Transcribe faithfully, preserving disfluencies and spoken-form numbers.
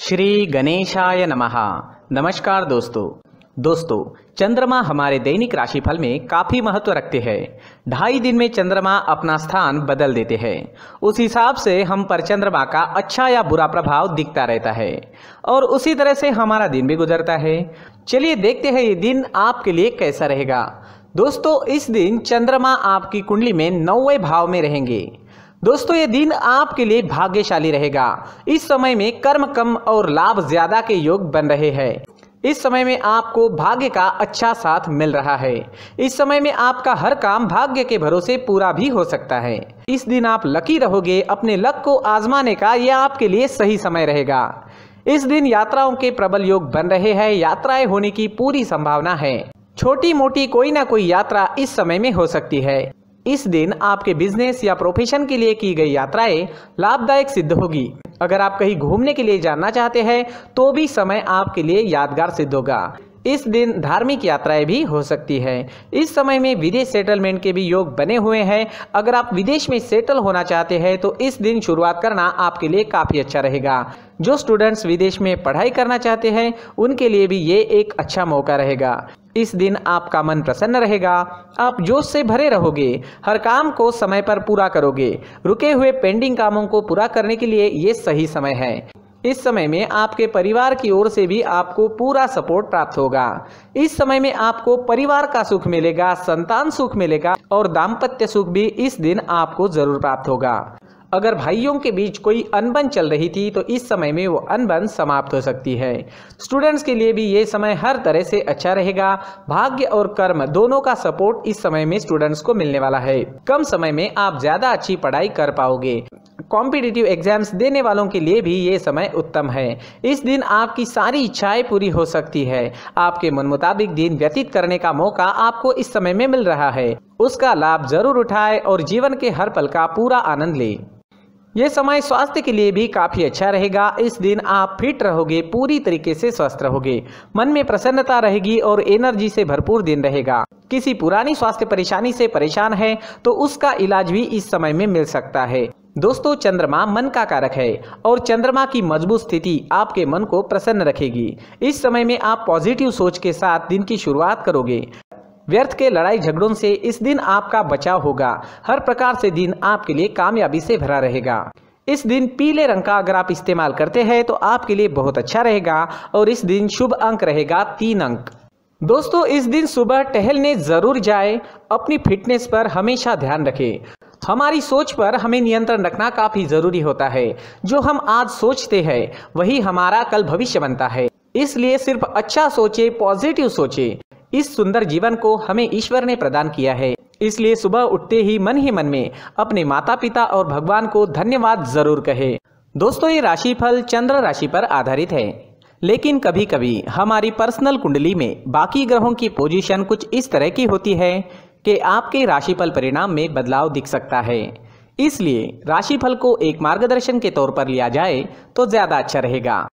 श्री गणेशाय नमः। नमस्कार दोस्तों दोस्तों चंद्रमा हमारे दैनिक राशिफल में काफ़ी महत्व रखते हैं। ढाई दिन में चंद्रमा अपना स्थान बदल देते हैं, उस हिसाब से हम पर चंद्रमा का अच्छा या बुरा प्रभाव दिखता रहता है और उसी तरह से हमारा दिन भी गुजरता है। चलिए देखते हैं ये दिन आपके लिए कैसा रहेगा। दोस्तों इस दिन चंद्रमा आपकी कुंडली में नौवें भाव में रहेंगे। दोस्तों ये दिन आपके लिए भाग्यशाली रहेगा। इस समय में कर्म कम और लाभ ज्यादा के योग बन रहे हैं। इस समय में आपको भाग्य का अच्छा साथ मिल रहा है। इस समय में आपका हर काम भाग्य के भरोसे पूरा भी हो सकता है। इस दिन आप लकी रहोगे। अपने लक को आजमाने का यह आपके लिए सही समय रहेगा। इस दिन यात्राओं के प्रबल योग बन रहे हैं। यात्राएं होने की पूरी संभावना है। छोटी मोटी कोई ना कोई यात्रा इस समय में हो सकती है। इस दिन आपके बिजनेस या प्रोफेशन के लिए की गई यात्राएं लाभदायक सिद्ध होगी। अगर आप कहीं घूमने के लिए जाना चाहते हैं तो भी समय आपके लिए यादगार सिद्ध होगा। इस दिन धार्मिक यात्राएं भी हो सकती है। इस समय में विदेश सेटलमेंट के भी योग बने हुए हैं। अगर आप विदेश में सेटल होना चाहते हैं तो इस दिन शुरुआत करना आपके लिए काफ़ी अच्छा रहेगा। जो स्टूडेंट्स विदेश में पढ़ाई करना चाहते हैं उनके लिए भी ये एक अच्छा मौका रहेगा। इस दिन आपका मन प्रसन्न रहेगा। आप जोश से भरे रहोगे। हर काम को समय पर पूरा करोगे। रुके हुए पेंडिंग कामों को पूरा करने के लिए ये सही समय है। इस समय में आपके परिवार की ओर से भी आपको पूरा सपोर्ट प्राप्त होगा। इस समय में आपको परिवार का सुख मिलेगा, संतान सुख मिलेगा और दाम्पत्य सुख भी इस दिन आपको जरूर प्राप्त होगा। अगर भाइयों के बीच कोई अनबन चल रही थी तो इस समय में वो अनबन समाप्त हो सकती है। स्टूडेंट्स के लिए भी ये समय हर तरह से अच्छा रहेगा। भाग्य और कर्म दोनों का सपोर्ट इस समय में स्टूडेंट्स को मिलने वाला है। कम समय में आप ज़्यादा अच्छी पढ़ाई कर पाओगे। कॉम्पिटिटिव एग्जाम्स देने वालों के लिए भी ये समय उत्तम है। इस दिन आपकी सारी इच्छाएं पूरी हो सकती है। आपके मन मुताबिक दिन व्यतीत करने का मौका आपको इस समय में मिल रहा है। उसका लाभ जरूर उठाएं और जीवन के हर पल का पूरा आनंद लें। यह समय स्वास्थ्य के लिए भी काफ़ी अच्छा रहेगा। इस दिन आप फिट रहोगे, पूरी तरीके से स्वस्थ रहोगे। मन में प्रसन्नता रहेगी और एनर्जी से भरपूर दिन रहेगा। किसी पुरानी स्वास्थ्य परेशानी से परेशान है तो उसका इलाज भी इस समय में मिल सकता है। दोस्तों चंद्रमा मन का कारक है और चंद्रमा की मजबूत स्थिति आपके मन को प्रसन्न रखेगी। इस समय में आप पॉजिटिव सोच के साथ दिन की शुरुआत करोगे। व्यर्थ के लड़ाई झगड़ों से इस दिन आपका बचाव होगा। हर प्रकार से दिन आपके लिए कामयाबी से भरा रहेगा। इस दिन पीले रंग का अगर आप इस्तेमाल करते हैं तो आपके लिए बहुत अच्छा रहेगा और इस दिन शुभ अंक रहेगा तीन अंक। दोस्तों इस दिन सुबह टहलने जरूर जाएं। अपनी फिटनेस पर हमेशा ध्यान रखें। हमारी सोच पर हमें नियंत्रण रखना काफ़ी ज़रूरी होता है। जो हम आज सोचते हैं वही हमारा कल भविष्य बनता है। इसलिए सिर्फ अच्छा सोचे, पॉजिटिव सोचे। इस सुंदर जीवन को हमें ईश्वर ने प्रदान किया है, इसलिए सुबह उठते ही मन ही मन में अपने माता पिता और भगवान को धन्यवाद जरूर कहे। दोस्तों ये राशिफल चंद्र राशि पर आधारित है, लेकिन कभी कभी हमारी पर्सनल कुंडली में बाकी ग्रहों की पोजीशन कुछ इस तरह की होती है कि आपके राशिफल परिणाम में बदलाव दिख सकता है। इसलिए राशिफल को एक मार्गदर्शन के तौर पर लिया जाए तो ज़्यादा अच्छा रहेगा।